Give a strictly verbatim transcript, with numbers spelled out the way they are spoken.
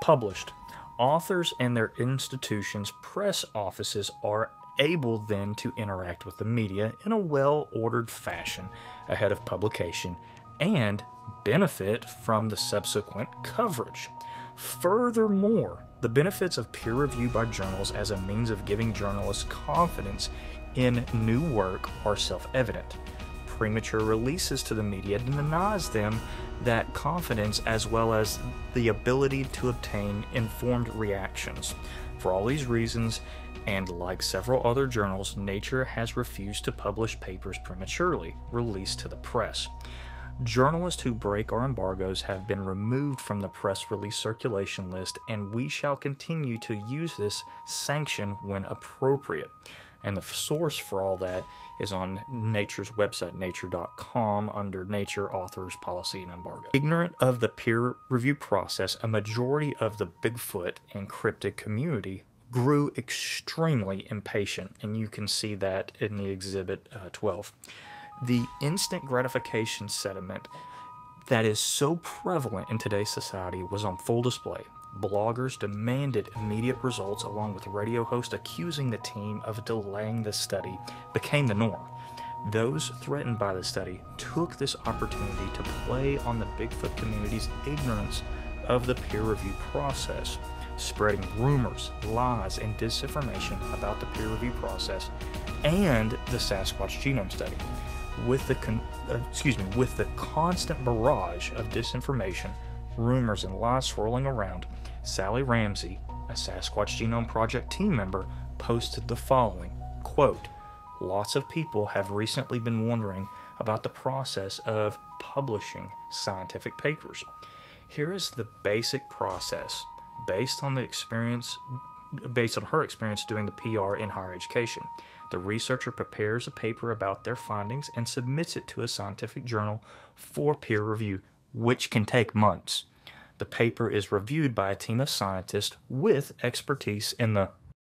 published. Authors and their institutions' press offices are able then to interact with the media in a well-ordered fashion ahead of publication and benefit from the subsequent coverage. Furthermore, the benefits of peer review by journals as a means of giving journalists confidence in new work are self-evident. Premature releases to the media denies them that confidence as well as the ability to obtain informed reactions. For all these reasons, and like several other journals, Nature has refused to publish papers prematurely released to the press. Journalists who break our embargoes have been removed from the press release circulation list, and we shall continue to use this sanction when appropriate. And the source for all that is on Nature's website, nature dot com, under Nature, Authors, Policy, and Embargo. Ignorant of the peer review process, a majority of the Bigfoot and cryptid community grew extremely impatient, and you can see that in the Exhibit uh, twelve. The instant gratification sentiment that is so prevalent in today's society was on full display. Bloggers demanded immediate results, along with radio hosts accusing the team of delaying the study, became the norm. Those threatened by the study took this opportunity to play on the Bigfoot community's ignorance of the peer review process, spreading rumors, lies, and disinformation about the peer review process and the Sasquatch Genome Study. With the con uh, excuse me, with the constant barrage of disinformation, rumors, and lies swirling around, Sally Ramsey, a Sasquatch Genome Project team member, posted the following, quote, "Lots of people have recently been wondering about the process of publishing scientific papers. Here is the basic process based on the experience based on her experience doing the P R in higher education. The researcher prepares a paper about their findings and submits it to a scientific journal for peer review, which can take months. The paper is reviewed by a team of scientists with expertise in the